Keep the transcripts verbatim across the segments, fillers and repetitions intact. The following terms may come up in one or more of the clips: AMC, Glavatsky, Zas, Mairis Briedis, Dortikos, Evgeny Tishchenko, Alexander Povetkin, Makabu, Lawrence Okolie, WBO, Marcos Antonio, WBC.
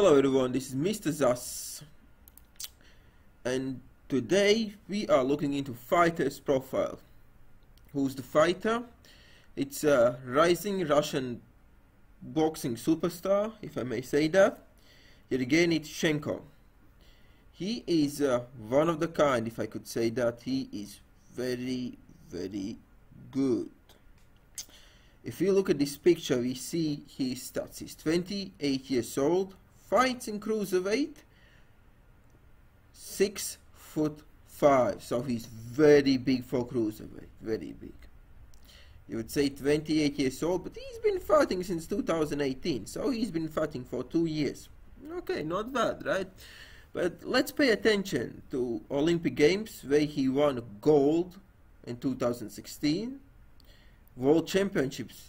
Hello everyone, this is Mister Zas, and today we are looking into fighter's profile. Who's the fighter? It's a rising Russian boxing superstar, if I may say that, Evgeny Tishchenko. He is uh, one of the kind, if I could say that. He is very, very good. If you look at this picture, we see his stats. He's twenty-eight years old, fights in cruiserweight, six foot five. So he's very big for cruiserweight, very big. You would say twenty-eight years old, but he's been fighting since two thousand eighteen. So he's been fighting for two years. Okay, not bad, right? But let's pay attention to Olympic Games, where he won gold in two thousand sixteen. World Championships,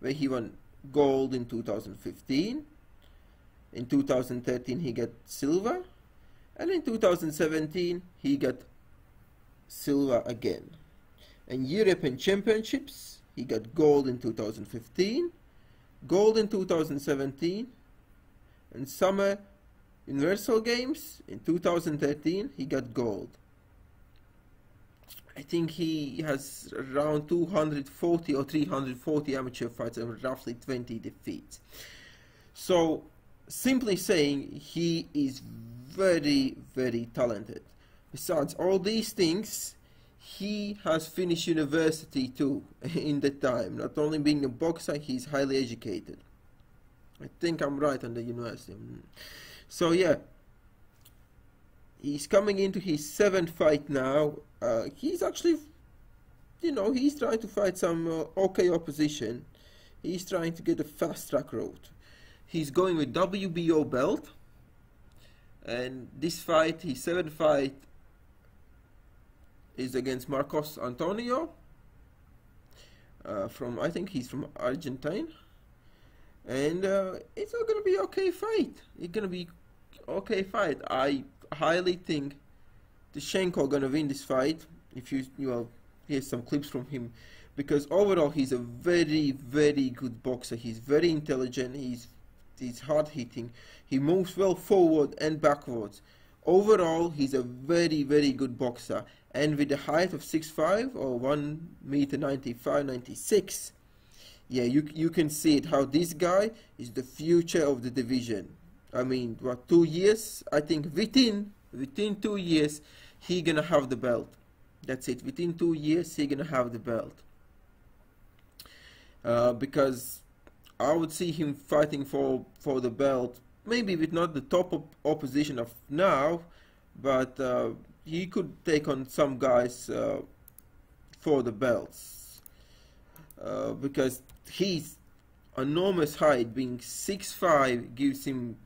where he won gold in two thousand fifteen. In two thousand thirteen he got silver, and in two thousand seventeen he got silver again. And European Championships, he got gold in two thousand fifteen, gold in two thousand seventeen, and Summer Universal Games in two thousand thirteen he got gold. I think he has around two hundred forty or three hundred forty amateur fights and roughly twenty defeats. So, simply saying, he is very, very talented. Besides all these things, he has finished university too in that time. Not only being a boxer, he's highly educated. I think I'm right on the university. So, yeah. He's coming into his seventh fight now. Uh, he's actually, you know, he's trying to fight some uh, okay opposition. He's trying to get a fast track route. He's going with W B O belt. And this fight, his seventh fight, is against Marcos Antonio. Uh, from, I think he's from Argentina. And uh, it's not going to be okay fight. It's going to be okay fight. I... highly think Tishchenko gonna win this fight. If you you know, here's some clips from him, because overall he's a very very good boxer. He's very intelligent. He's he's hard hitting. He moves well forward and backwards. Overall, he's a very very good boxer. And with a height of six five or one meter ninety-five, ninety-six, yeah, you you can see it how this guy is the future of the division. I mean, what, two years? I think within within two years, he gonna have the belt. That's it. Within two years, he gonna have the belt. Uh, because I would see him fighting for for the belt, maybe with not the top op opposition of now, but uh, he could take on some guys uh, for the belts. Uh, because he's enormous height, being six five gives him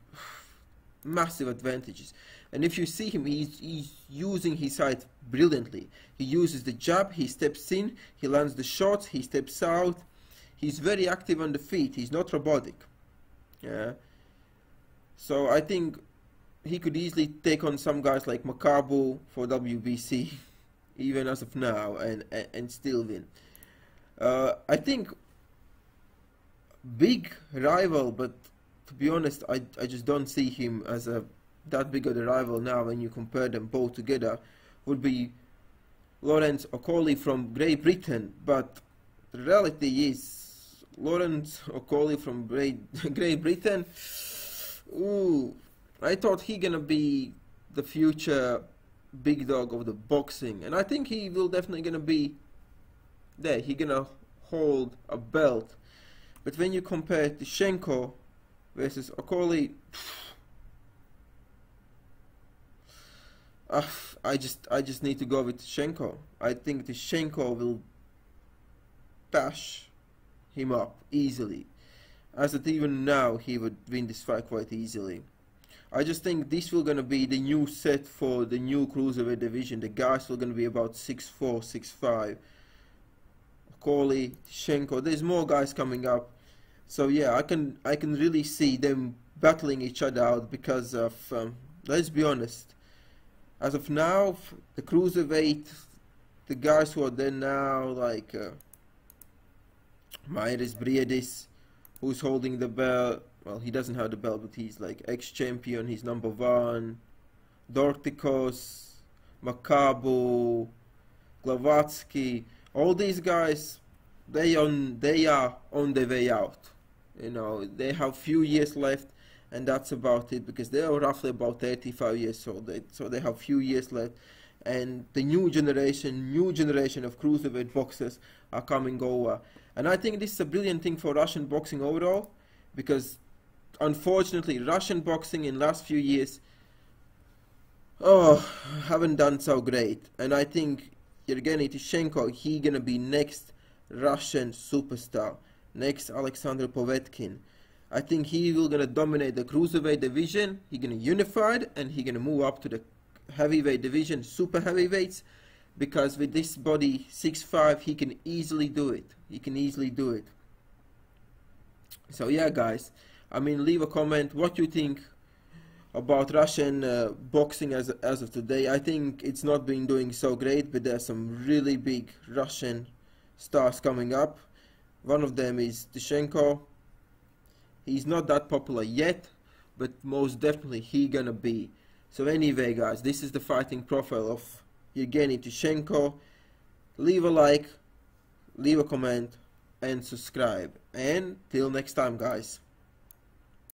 massive advantages. And if you see him, he's, he's using his height brilliantly. He uses the jab, he steps in, he lands the shots, he steps out. He's very active on the feet, he's not robotic. Yeah. So I think he could easily take on some guys like Makabu for W B C, even as of now, and, and, and still win. Uh, I think big rival, but to be honest, I, I just don't see him as a that big of a rival now. When you compare them both together, would be Lawrence Okolie from Great Britain. But the reality is, Lawrence Okolie from Great Great Britain, ooh, I thought he gonna be the future big dog of the boxing, and I think he will definitely gonna be there. He gonna hold a belt. But when you compare Tishchenko versus Okolie, uh, I just I just need to go with Tishchenko. I think Tishchenko will bash him up easily. As that even now he would win this fight quite easily. I just think this will gonna be the new set for the new cruiserweight division. The guys will gonna be about six four, six five. Okolie, Tishchenko. There's more guys coming up. So yeah, I can I can really see them battling each other out because of, um, let's be honest, as of now, the cruiserweight, the guys who are there now, like uh, Mairis Briedis, who's holding the belt, well, he doesn't have the belt, but he's like ex-champion, he's number one. Dortikos, Makabu, Glavatsky, all these guys, they on they are on their way out. You know, they have few years left, and that's about it, because they are roughly about thirty-five years old. They, so they have few years left, and the new generation, new generation of cruiserweight boxers are coming over. And I think this is a brilliant thing for Russian boxing overall, because unfortunately Russian boxing in the last few years, oh, haven't done so great. And I think Evgeny Tishchenko, he gonna be next Russian superstar, next Alexander Povetkin. I think he will gonna dominate the cruiserweight division. He gonna unify it, and he gonna move up to the heavyweight division, super heavyweights, because with this body, six five, he can easily do it. He can easily do it. So yeah, guys, I mean, leave a comment what you think about Russian uh, boxing as, as of today. I think it's not been doing so great, but there are some really big Russian stars coming up. One of them is Tishchenko. He's not that popular yet, but most definitely he gonna be. So anyway, guys, this is the fighting profile of Evgeny Tishchenko. Leave a like, leave a comment, and subscribe. And till next time, guys.